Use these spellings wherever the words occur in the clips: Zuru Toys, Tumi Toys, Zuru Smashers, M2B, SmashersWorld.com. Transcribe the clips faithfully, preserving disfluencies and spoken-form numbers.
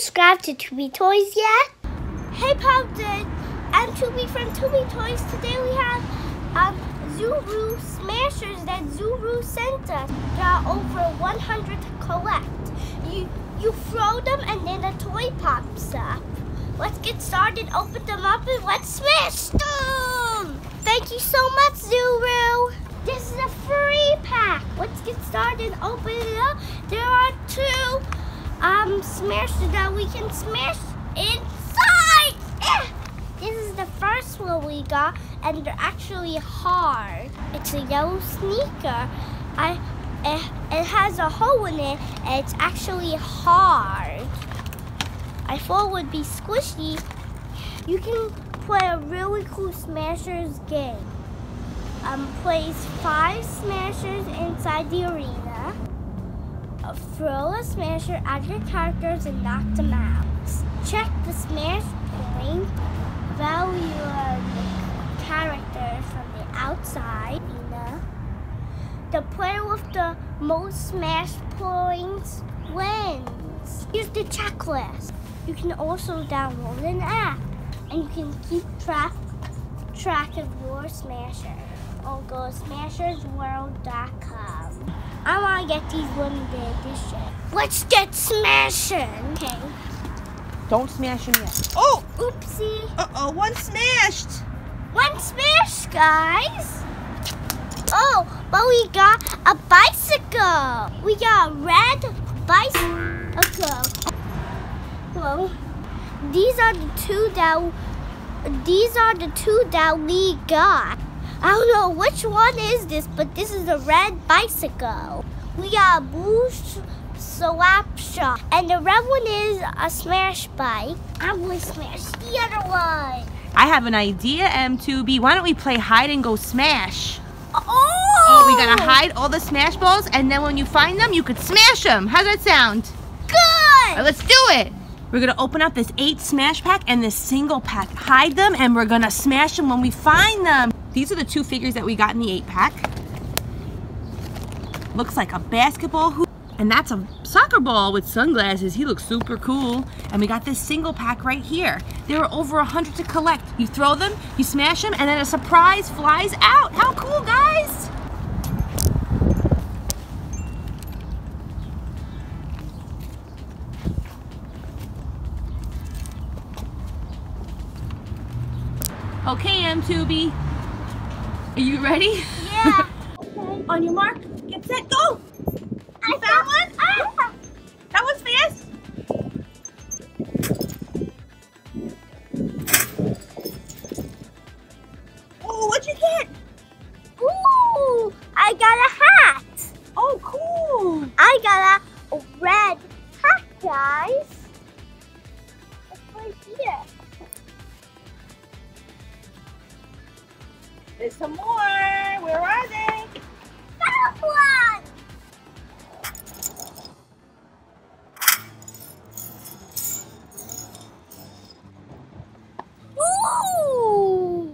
subscribed to Tumi Toys yet? Hey, Pumpkin! I'm M two B from Tumi Toys. Today we have um, Zuru Smashers that Zuru sent us. There are over one hundred to collect. You, you throw them and then a toy pops up. Let's get started, open them up, and let's smash them! Thank you so much, Zuru! This is a free pack. Let's get started, open it up. There are two um, smashers that we can smash inside. Eh! This is the first one we got, and they're actually hard. It's a yellow sneaker. I, it, it has a hole in it, and it's actually hard. I thought it would be squishy. You can play a really cool Smashers game. Um, place five Smashers inside the arena. Uh, throw a Smasher at your characters and knock them out. Check the Smash point. Value the character from the outside arena. The player with the most Smash points wins. Here's the checklist. You can also download an app, and you can keep track track of your Smashers. I'll go to Smashers World dot com. I want to get these limited edition. Let's get smashing! Okay. Don't smash them yet. Oh! Oopsie! Uh-oh, one smashed! One smashed, guys! Oh, but we got a bicycle! We got a red bicycle. Well, these are the two that, these are the two that we got. I don't know which one is this, but this is a red bicycle. We got a blue slap shot, and the red one is a smash bike. I'm gonna smash the other one. I have an idea, M two B. Why don't we play hide and go smash? Oh! Oh, we gotta hide all the smash balls, and then when you find them, you could smash them. How's that sound? Good! All right, let's do it. We're gonna open up this eight smash pack and this single pack. Hide them, and we're gonna smash them when we find them. These are the two figures that we got in the eight pack. Looks like a basketball hoop. And that's a soccer ball with sunglasses. He looks super cool. And we got this single pack right here. There are over one hundred to collect. You throw them, you smash them, and then a surprise flies out. How cool, guys! Okay, M two B. Are you ready? Yeah. Okay. On your mark, get set, go! I found, found one? Ah. That was fast! Oh, what'd you get? Ooh, I got a hat! Oh, cool! I got a red hat, guys. It's right here. There's some more. Where are they? Found one! Ooh!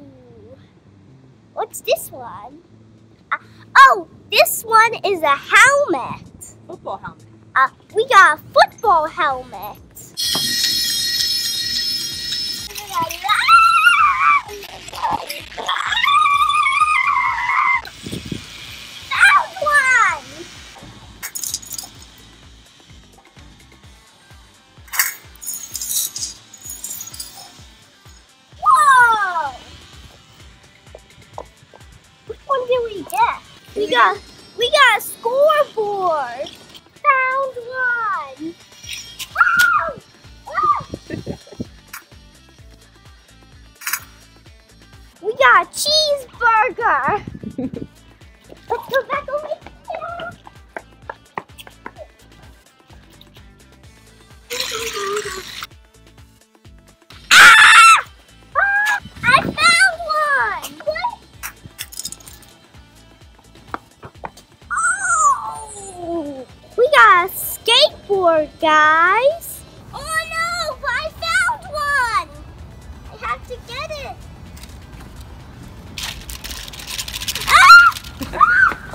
What's this one? Uh, oh, this one is a helmet. Football helmet. Uh, we got a football helmet. Yeah, we got we got a scoreboard. Found one. Wow. Wow. We got a cheeseburger. Let's go back over here. Guys. Oh no, I found one. I have to get it. Ah!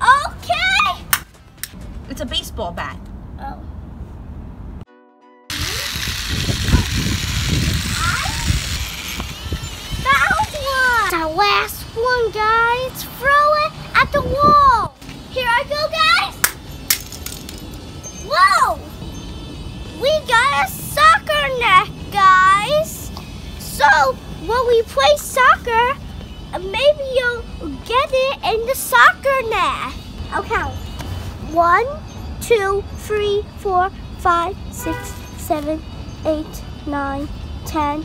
Ah! Okay. It's a baseball bat. Oh. last one, guys. Throw it at the wall. Here I go, guys. Whoa! We got a soccer net, guys. So when we play soccer, maybe you'll get it in the soccer net. Okay. One, two, three, four, five, six, seven, eight, nine, ten,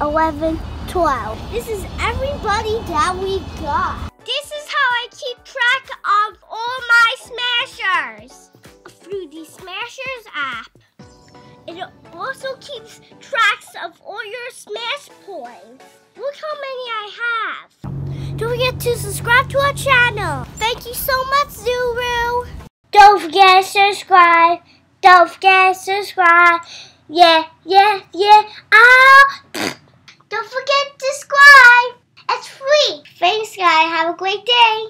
eleven, twelve. This is everybody that we got. This is how I keep track of all my Smashers through the Smashers app. It also keeps tracks of all your Smash points. Look how many I have. Don't forget to subscribe to our channel. Thank you so much, Zuru. Don't forget to subscribe. Don't forget to subscribe. Yeah, yeah, yeah. Ah! Don't forget to subscribe. It's free. Thanks, guys. Have a great day.